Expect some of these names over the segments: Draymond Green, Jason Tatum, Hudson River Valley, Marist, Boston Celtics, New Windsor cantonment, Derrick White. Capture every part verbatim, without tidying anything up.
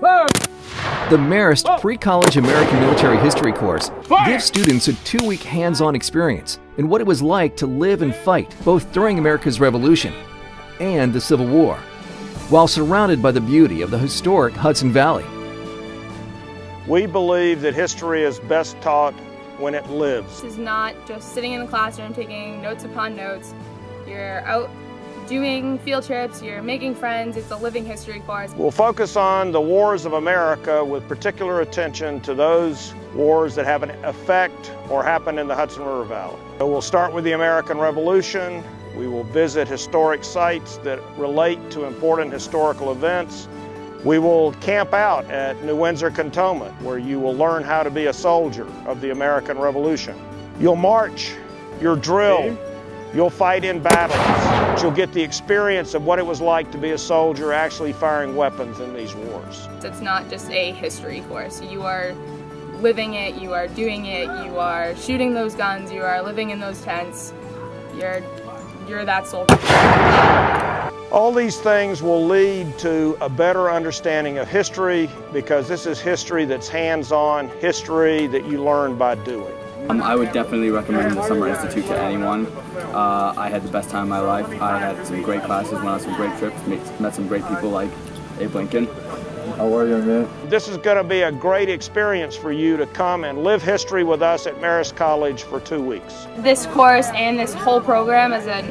Fire! The Marist Pre-College American Military History course Fire! Gives students a two-week hands-on experience in what it was like to live and fight both during America's Revolution and the Civil War, while surrounded by the beauty of the historic Hudson Valley. We believe that history is best taught when it lives. This is not just sitting in the classroom taking notes upon notes. You're out doing field trips, you're making friends, it's a living history course. We'll focus on the wars of America with particular attention to those wars that have an effect or happen in the Hudson River Valley. So we'll start with the American Revolution. We will visit historic sites that relate to important historical events. We will camp out at New Windsor Cantonment, where you will learn how to be a soldier of the American Revolution. You'll march, you'll drill, you'll fight in battles. You'll get the experience of what it was like to be a soldier actually firing weapons in these wars. It's not just a history course. You are living it, you are doing it, you are shooting those guns, you are living in those tents, you're, you're that soldier. All these things will lead to a better understanding of history, because this is history that's hands-on, history that you learn by doing. Um, I would definitely recommend the Summer Institute to anyone. Uh, I had the best time of my life. I had some great classes, went on some great trips, met, met some great people like Abe Lincoln. How are you, man? This is going to be a great experience for you to come and live history with us at Marist College for two weeks. This course and this whole program as a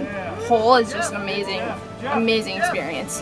whole is just an amazing, amazing experience.